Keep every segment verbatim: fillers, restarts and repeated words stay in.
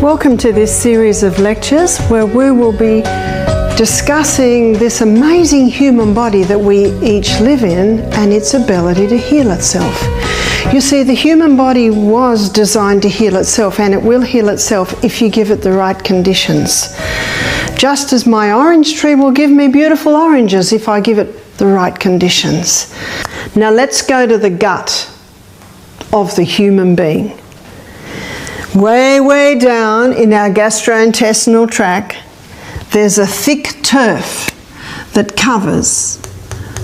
Welcome to this series of lectures where we will be discussing this amazing human body that we each live in and its ability to heal itself. You see, the human body was designed to heal itself, and it will heal itself if you give it the right conditions. Just as my orange tree will give me beautiful oranges if I give it the right conditions. Now let's go to the gut of the human being. Way, way down in our gastrointestinal tract, there's a thick turf that covers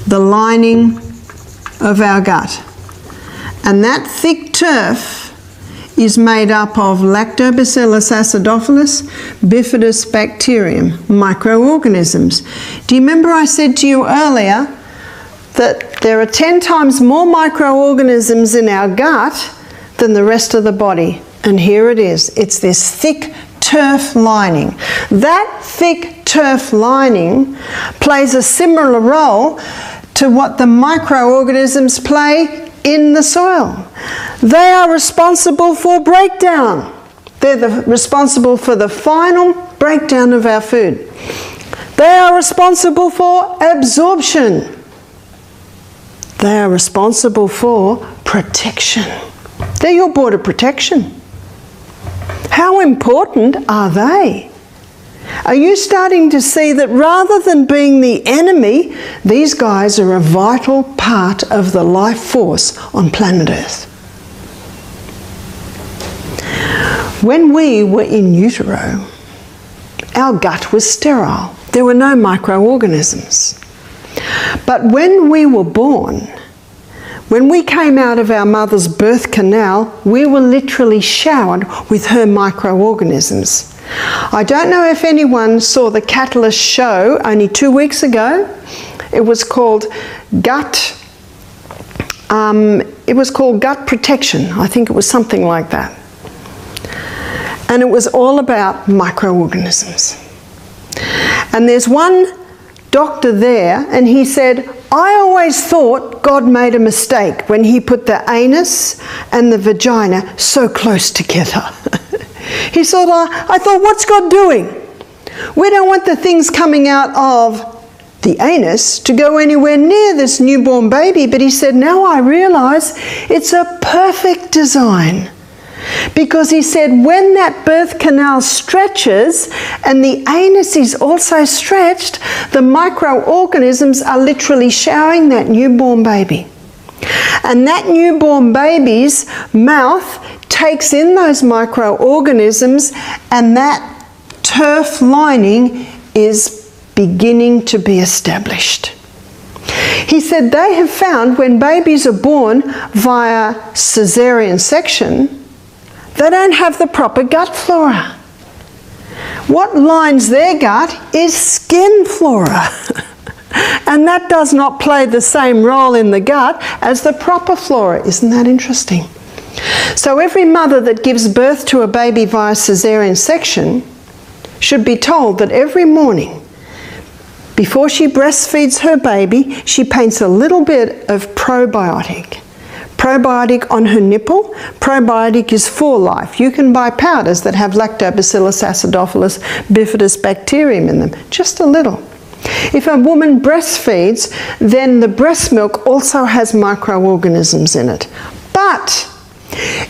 the lining of our gut. And that thick turf is made up of lactobacillus acidophilus, bifidus bacterium, microorganisms. Do you remember I said to you earlier that there are ten times more microorganisms in our gut than the rest of the body? And here it is, it's this thick turf lining. That thick turf lining plays a similar role to what the microorganisms play in the soil. They are responsible for breakdown. They're the, responsible for the final breakdown of our food. They are responsible for absorption. They are responsible for protection. They're your border protection. How important are they? Are you starting to see that rather than being the enemy, these guys are a vital part of the life force on planet Earth? When we were in utero, our gut was sterile. There were no microorganisms. But when we were born, when we came out of our mother's birth canal, we were literally showered with her microorganisms. I don't know if anyone saw the Catalyst show only two weeks ago. It was called Gut, um, it was called Gut Protection. I think it was something like that. And it was all about microorganisms. And there's one doctor there, and he said, I always thought God made a mistake when he put the anus and the vagina so close together. He thought, I, I thought, what's God doing? We don't want the things coming out of the anus to go anywhere near this newborn baby. But he said, now I realize it's a perfect design. Because he said, when that birth canal stretches and the anus is also stretched, the microorganisms are literally showering that newborn baby. And that newborn baby's mouth takes in those microorganisms, and that turf lining is beginning to be established. He said they have found when babies are born via caesarean section, they don't have the proper gut flora. What lines their gut is skin flora. And that does not play the same role in the gut as the proper flora. Isn't that interesting? So every mother that gives birth to a baby via caesarean section should be told that every morning, before she breastfeeds her baby, she paints a little bit of probiotic. Probiotic on her nipple. Probiotic is for life. You can buy powders that have lactobacillus acidophilus, bifidus bacterium in them, just a little. If a woman breastfeeds, then the breast milk also has microorganisms in it. But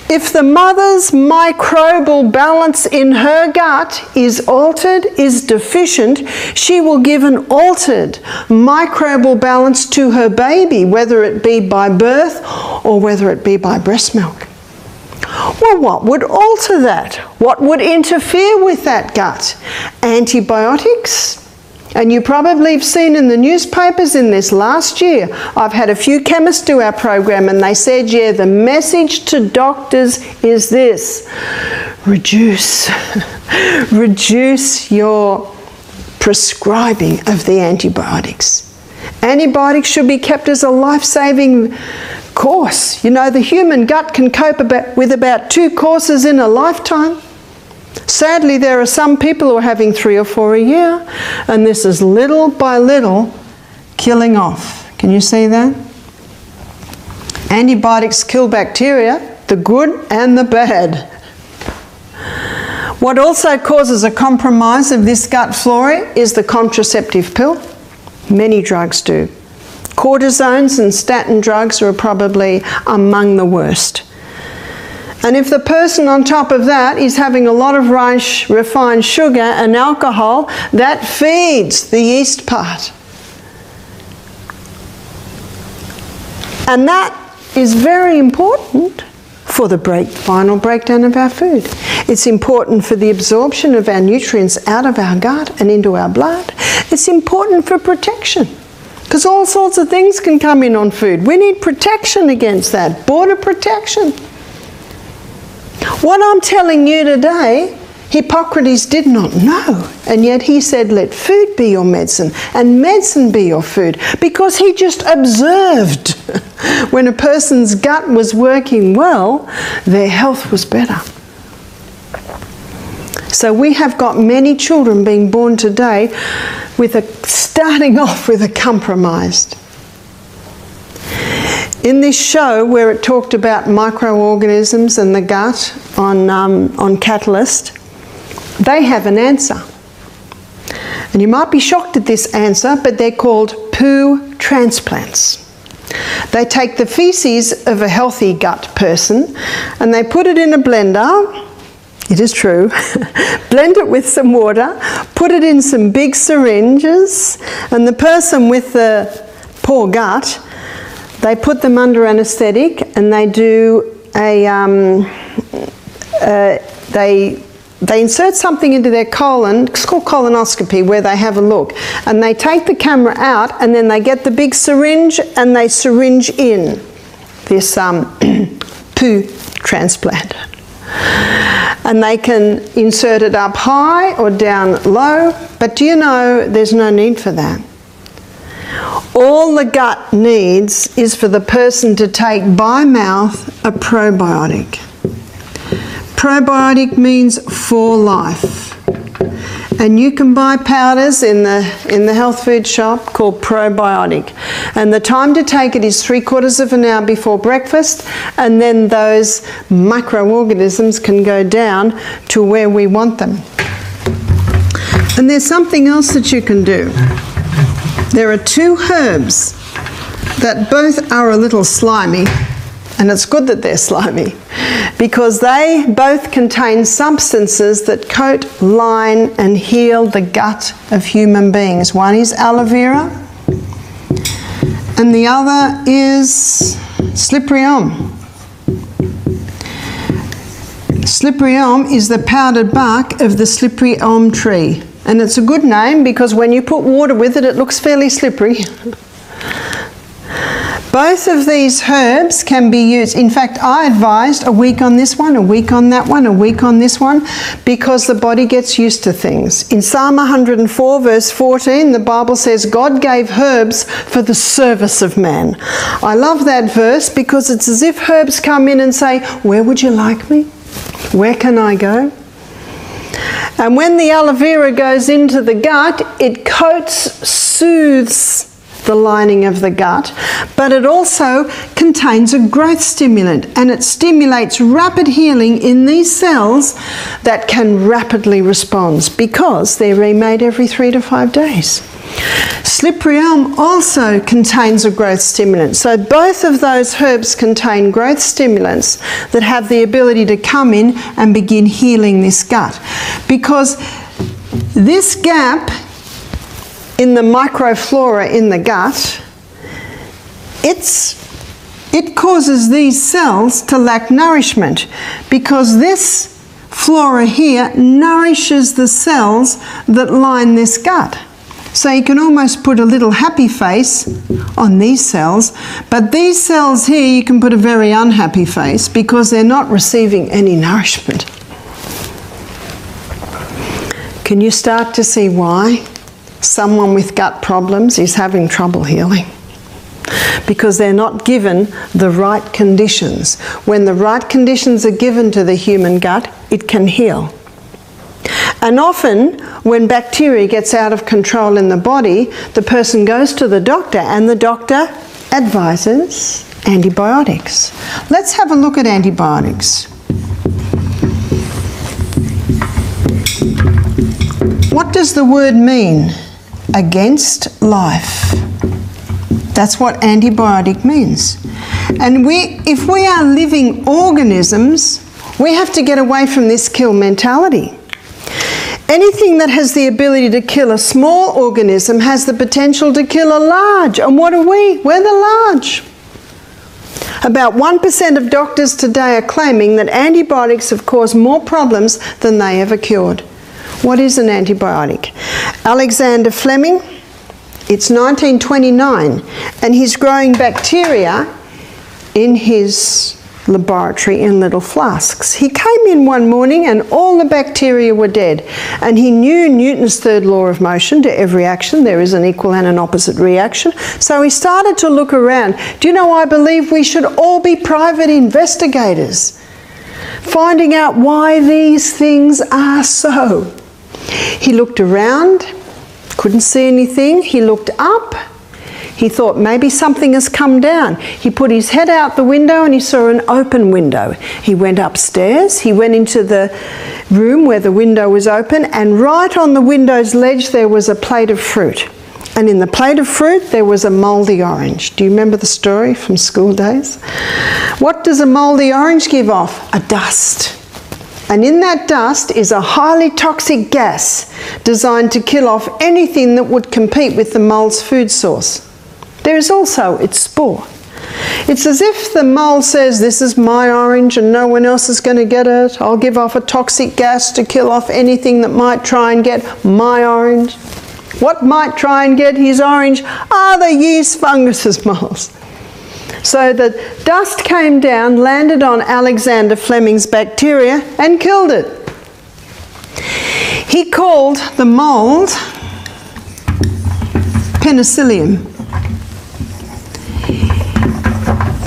if the mother's microbial balance in her gut is altered, is deficient, she will give an altered microbial balance to her baby, whether it be by birth or whether it be by breast milk. Well, what would alter that? What would interfere with that gut? Antibiotics? And you probably have seen in the newspapers in this last year, I've had a few chemists do our program, and they said, yeah, the message to doctors is this: reduce, reduce your prescribing of the antibiotics. Antibiotics should be kept as a life-saving course. You know, the human gut can cope about, with about two courses in a lifetime. Sadly, there are some people who are having three or four a year, and this is little by little killing off. Can you see that? Antibiotics kill bacteria, the good and the bad. What also causes a compromise of this gut flora is the contraceptive pill. Many drugs do. Cortisones and statin drugs are probably among the worst. And if the person on top of that is having a lot of refined sugar and alcohol, that feeds the yeast part. And that is very important for the break, final breakdown of our food. It's important for the absorption of our nutrients out of our gut and into our blood. It's important for protection, because all sorts of things can come in on food. We need protection against that, border protection. What I'm telling you today, Hippocrates did not know, and yet he said, let food be your medicine and medicine be your food, because he just observed when a person's gut was working well, their health was better. So we have got many children being born today with a starting off with a compromised. In this show where it talked about microorganisms and the gut on, um, on Catalyst, they have an answer. And you might be shocked at this answer, but they're called poo transplants. They take the feces of a healthy gut person and they put it in a blender, it is true, blend it with some water, put it in some big syringes, and the person with the poor gut, they put them under anaesthetic and they do a, um, uh, they, they insert something into their colon, it's called colonoscopy, where they have a look. And they take the camera out and then they get the big syringe and they syringe in this um, poo transplant. And they can insert it up high or down low, but do you know there's no need for that. All the gut needs is for the person to take by mouth a probiotic. Probiotic means for life. And you can buy powders in the, in the health food shop called probiotic. And the time to take it is three quarters of an hour before breakfast, and then those microorganisms can go down to where we want them. And there's something else that you can do. There are two herbs that both are a little slimy, and it's good that they're slimy, because they both contain substances that coat, line and heal the gut of human beings. One is aloe vera and the other is slipperyelm. Slipperyelm is the powdered bark of the slippery elm tree, and it's a good name because when you put water with it, it looks fairly slippery. Both of these herbs can be used. In fact, I advised a week on this one, a week on that one, a week on this one, because the body gets used to things. In Psalm one hundred and four, verse fourteen, the Bible says, God gave herbs for the service of man. I love that verse because it's as if herbs come in and say, where would you like me? Where can I go? And when the aloe vera goes into the gut, it coats, soothes the lining of the gut, but it also contains a growth stimulant, and it stimulates rapid healing in these cells that can rapidly respond because they're remade every three to five days. Slipperyelm also contains a growth stimulant, so both of those herbs contain growth stimulants that have the ability to come in and begin healing this gut, because this gap in the microflora in the gut, it's, it causes these cells to lack nourishment, because this flora here nourishes the cells that line this gut. So you can almost put a little happy face on these cells, but these cells here you can put a very unhappy face because they're not receiving any nourishment. Can you start to see why someone with gut problems is having trouble healing? Because they're not given the right conditions. When the right conditions are given to the human gut, it can heal. And often, when bacteria gets out of control in the body, the person goes to the doctor and the doctor advises antibiotics. Let's have a look at antibiotics. What does the word mean? Against life. That's what antibiotic means. And we, if we are living organisms, we have to get away from this kill mentality. Anything that has the ability to kill a small organism has the potential to kill a large. And what are we? We're the large. About one percent of doctors today are claiming that antibiotics have caused more problems than they ever cured. What is an antibiotic? Alexander Fleming, it's nineteen twenty-nine, and he's growing bacteria in his laboratory in little flasks. He came in one morning and all the bacteria were dead, and he knew Newton's third law of motion: to every action there is an equal and an opposite reaction. So he started to look around. Do you know, I believe we should all be private investigators, finding out why these things are so. He looked around, couldn't see anything. He looked up. He thought maybe something has come down. He put his head out the window and he saw an open window. He went upstairs. He went into the room where the window was open, and right on the window's ledge there was a plate of fruit. And in the plate of fruit there was a mouldy orange. Do you remember the story from school days? What does a mouldy orange give off? A dust. And in that dust is a highly toxic gas designed to kill off anything that would compete with the mould's food source. There is also its spore. It's as if the mould says, this is my orange and no one else is going to get it. I'll give off a toxic gas to kill off anything that might try and get my orange. What might try and get his orange are the yeast, funguses, moulds. So the dust came down, landed on Alexander Fleming's bacteria and killed it. He called the mould penicillium.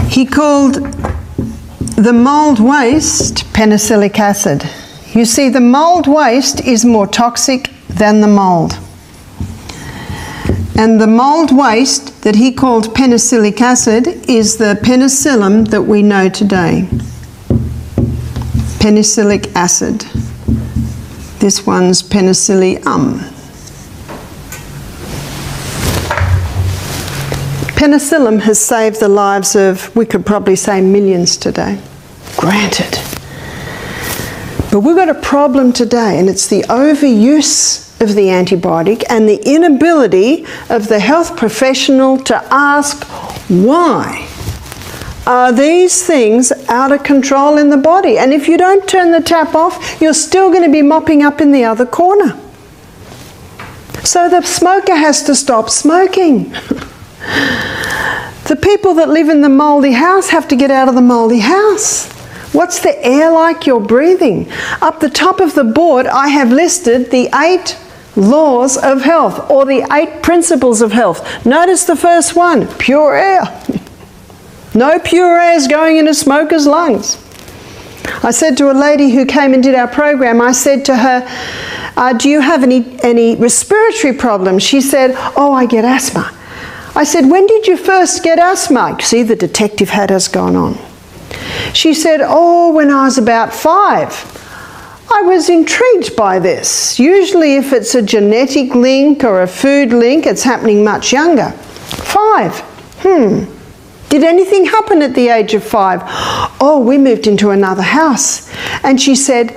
He called the mould waste penicillic acid. You see, the mould waste is more toxic than the mould. And the mould waste that he called penicillic acid is the penicillium that we know today. Penicillic acid. This one's penicillium. Penicillium has saved the lives of, we could probably say, millions today. Granted. But we've got a problem today, and it's the overuse of the antibiotic and the inability of the health professional to ask, why are these things out of control in the body? And if you don't turn the tap off, you're still going to be mopping up in the other corner. So the smoker has to stop smoking. The people that live in the mouldy house have to get out of the mouldy house. What's the air like you're breathing? Up the top of the board, I have listed the eight laws of health, or the eight principles of health. Notice the first one, pure air. No pure air is going into smokers' lungs. I said to a lady who came and did our program, I said to her, uh, do you have any, any respiratory problems? She said, oh, I get asthma. I said, when did you first get asthma? See, the detective hat has gone on. She said, oh, when I was about five. I was intrigued by this. Usually if it's a genetic link or a food link, it's happening much younger. Five. Hmm. Did anything happen at the age of five? Oh, we moved into another house. And she said,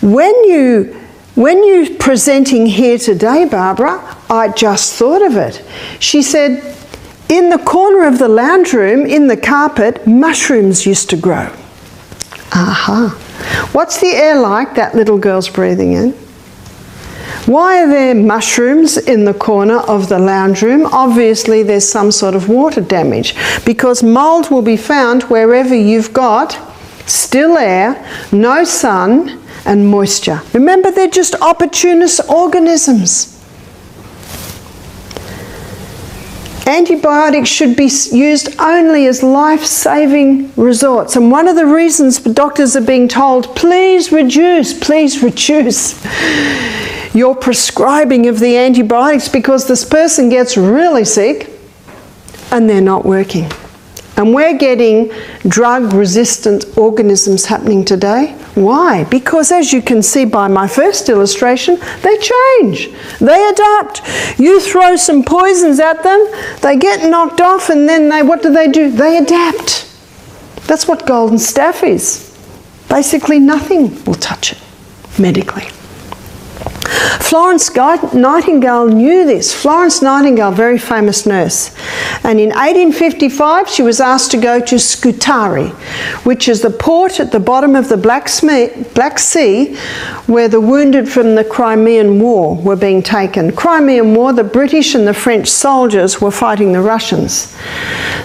when you... When you're presenting here today, Barbara, I just thought of it. She said, in the corner of the lounge room, in the carpet, mushrooms used to grow. Aha. What's the air like that little girl's breathing in? Why are there mushrooms in the corner of the lounge room? Obviously, there's some sort of water damage, because mould will be found wherever you've got still air, no sun, and moisture. Remember, they're just opportunist organisms. Antibiotics should be used only as life-saving resorts. And one of the reasons doctors are being told, please reduce, please reduce your prescribing of the antibiotics, because this person gets really sick and they're not working. And we're getting drug-resistant organisms happening today. Why? Because as you can see by my first illustration, they change. They adapt. You throw some poisons at them, they get knocked off, and then they, what do they do? They adapt. That's what golden staph is. Basically nothing will touch it medically. Florence Nightingale knew this. Florence Nightingale, very famous nurse. And in eighteen fifty-five, she was asked to go to Scutari, which is the port at the bottom of the Black Sea where the wounded from the Crimean War were being taken. Crimean War, the British and the French soldiers were fighting the Russians.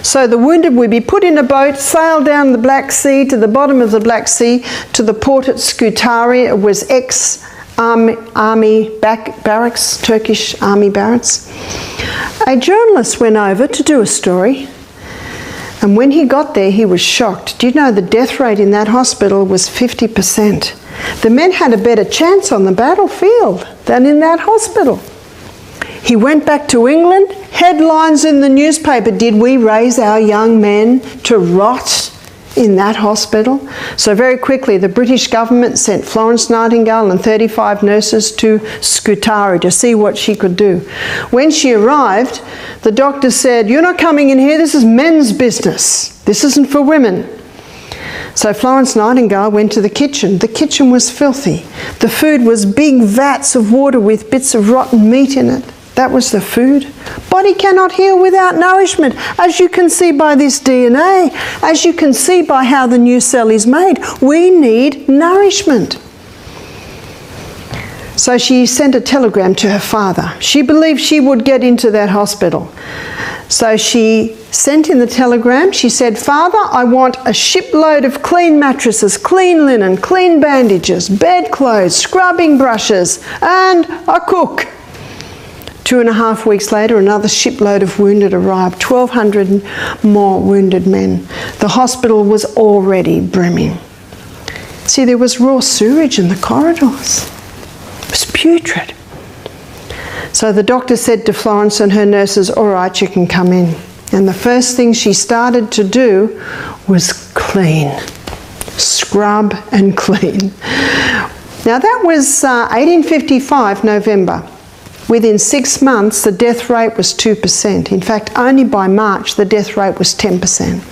So the wounded would be put in a boat, sail down the Black Sea to the bottom of the Black Sea to the port at Scutari. It was ex- Army, army back, barracks, Turkish army barracks. A journalist went over to do a story, and when he got there he was shocked. Do you know the death rate in that hospital was fifty percent? The men had a better chance on the battlefield than in that hospital. He went back to England, headlines in the newspaper, did we raise our young men to rot in that hospital? So very quickly the British government sent Florence Nightingale and thirty-five nurses to Scutari to see what she could do. When she arrived, the doctor said, you're not coming in here, this is men's business. This isn't for women. So Florence Nightingale went to the kitchen. The kitchen was filthy. The food was big vats of water with bits of rotten meat in it. That was the food. Body cannot heal without nourishment, as you can see by this D N A, as you can see by how the new cell is made. We need nourishment. So she sent a telegram to her father. She believed she would get into that hospital. So she sent in the telegram. She said, Father, I want a shipload of clean mattresses, clean linen, clean bandages, bedclothes, scrubbing brushes, and a cook. Two and a half weeks later, another shipload of wounded arrived, twelve hundred more wounded men. The hospital was already brimming. See, there was raw sewage in the corridors. It was putrid. So the doctor said to Florence and her nurses, all right, you can come in. And the first thing she started to do was clean. Scrub and clean. Now that was uh, eighteen fifty-five, November. Within six months, the death rate was two percent. In fact, only by March, the death rate was ten percent.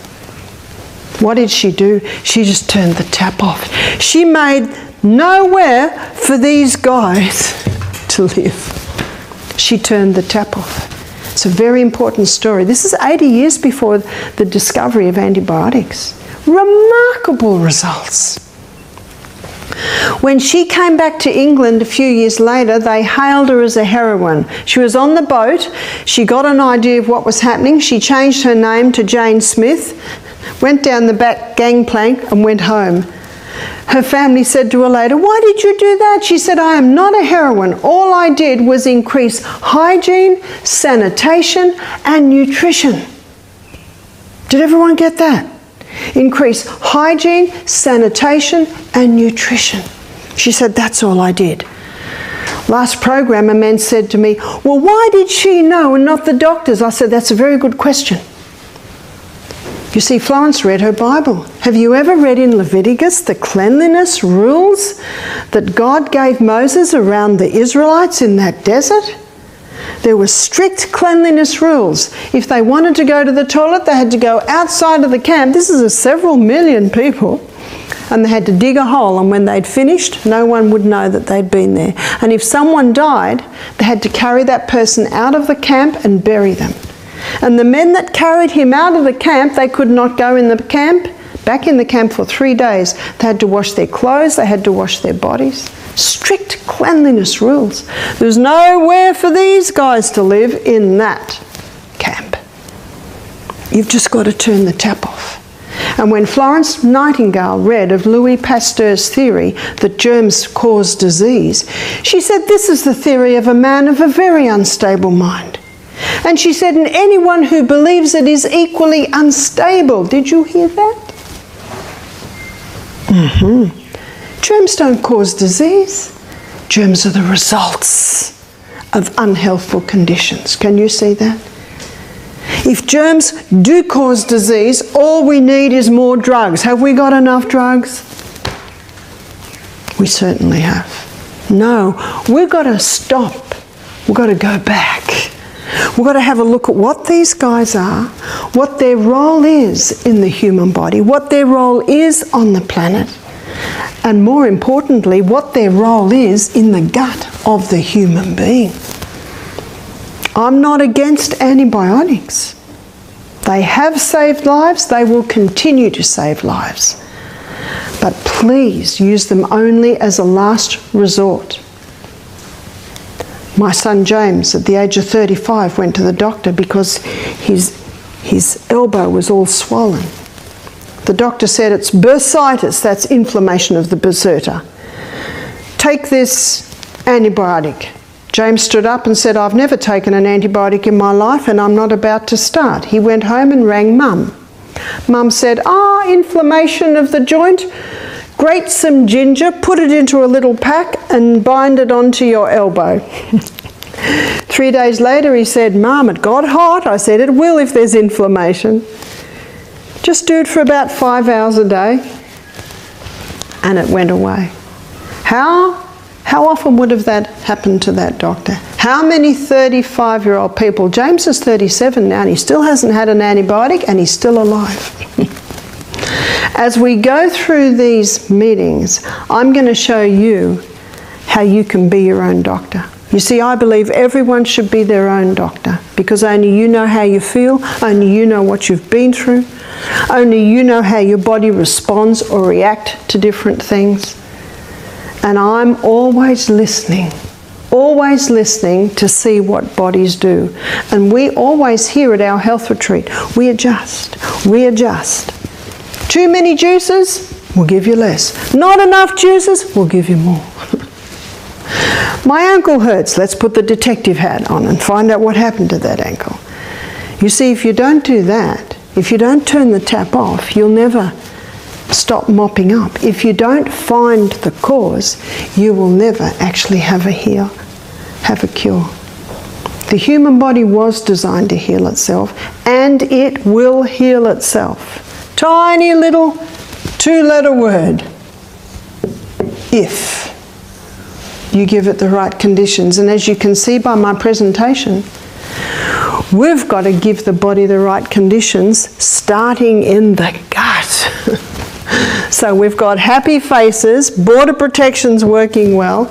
What did she do? She just turned the tap off. She made nowhere for these guys to live. She turned the tap off. It's a very important story. This is eighty years before the discovery of antibiotics. Remarkable results. When she came back to England a few years later, they hailed her as a heroine. She was on the boat, she got an idea of what was happening, she changed her name to Jane Smith, went down the back gangplank and went home. Her family said to her later, why did you do that? She said, I am not a heroine. All I did was increase hygiene, sanitation and nutrition. Did everyone get that? Increase hygiene, sanitation and nutrition. She said, that's all I did. Last program, a man said to me, well, why did she know and not the doctors? I said, that's a very good question. You see, Florence read her Bible. Have you ever read in Leviticus the cleanliness rules that God gave Moses around the Israelites in that desert? There were strict cleanliness rules. If they wanted to go to the toilet, they had to go outside of the camp. This is a several million people. And they had to dig a hole, and when they'd finished, no one would know that they'd been there. And if someone died, they had to carry that person out of the camp and bury them. And the men that carried him out of the camp, they could not go in the camp, back in the camp for three days. They had to wash their clothes, they had to wash their bodies. Strict cleanliness rules. There's nowhere for these guys to live in that camp. You've just got to turn the tap off. And when Florence Nightingale read of Louis Pasteur's theory that germs cause disease, she said, this is the theory of a man of a very unstable mind. And she said, and anyone who believes it is equally unstable. Did you hear that? Mm-hmm. Germs don't cause disease. Germs are the results of unhealthful conditions. Can you see that? If germs do cause disease, all we need is more drugs. Have we got enough drugs? We certainly have. No, we've got to stop. We've got to go back. We've got to have a look at what these guys are, what their role is in the human body, what their role is on the planet, and more importantly, what their role is in the gut of the human being. I'm not against antibiotics. They have saved lives, they will continue to save lives. But please use them only as a last resort. My son James, at the age of thirty-five, went to the doctor because his, his elbow was all swollen. The doctor said, it's bursitis, that's inflammation of the bursitis. Take this antibiotic. James stood up and said, I've never taken an antibiotic in my life and I'm not about to start. He went home and rang Mum. Mum said, ah, inflammation of the joint. Grate some ginger, put it into a little pack and bind it onto your elbow. Three days later he said, Mum, it got hot. I said, it will if there's inflammation. Just do it for about five hours a day. And it went away. How? How often would have that happened to that doctor? How many thirty-five-year-old people? James is thirty-seven now and he still hasn't had an antibiotic and he's still alive. As we go through these meetings, I'm going to show you how you can be your own doctor. You see, I believe everyone should be their own doctor because only you know how you feel, only you know what you've been through, only you know how your body responds or reacts to different things. And I'm always listening, always listening to see what bodies do. And we always hear at our health retreat, we adjust, we adjust. Too many juices, we'll give you less. Not enough juices, we'll give you more. My ankle hurts, let's put the detective hat on and find out what happened to that ankle. You see, if you don't do that, if you don't turn the tap off, you'll never stop mopping up. If you don't find the cause, you will never actually have a heal, have a cure. The human body was designed to heal itself, and it will heal itself. Tiny little two-letter word, if you give it the right conditions. And as you can see by my presentation, we've got to give the body the right conditions, starting in the gut. So we've got happy faces, border protections working well,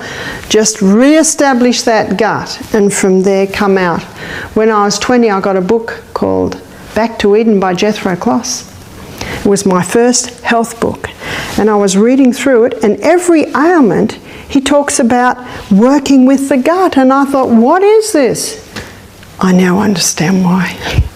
just re-establish that gut and from there come out. When I was twenty, I got a book called Back to Eden by Jethro Kloss. It was my first health book and I was reading through it, and every ailment he talks about working with the gut, and I thought, what is this? I now understand why.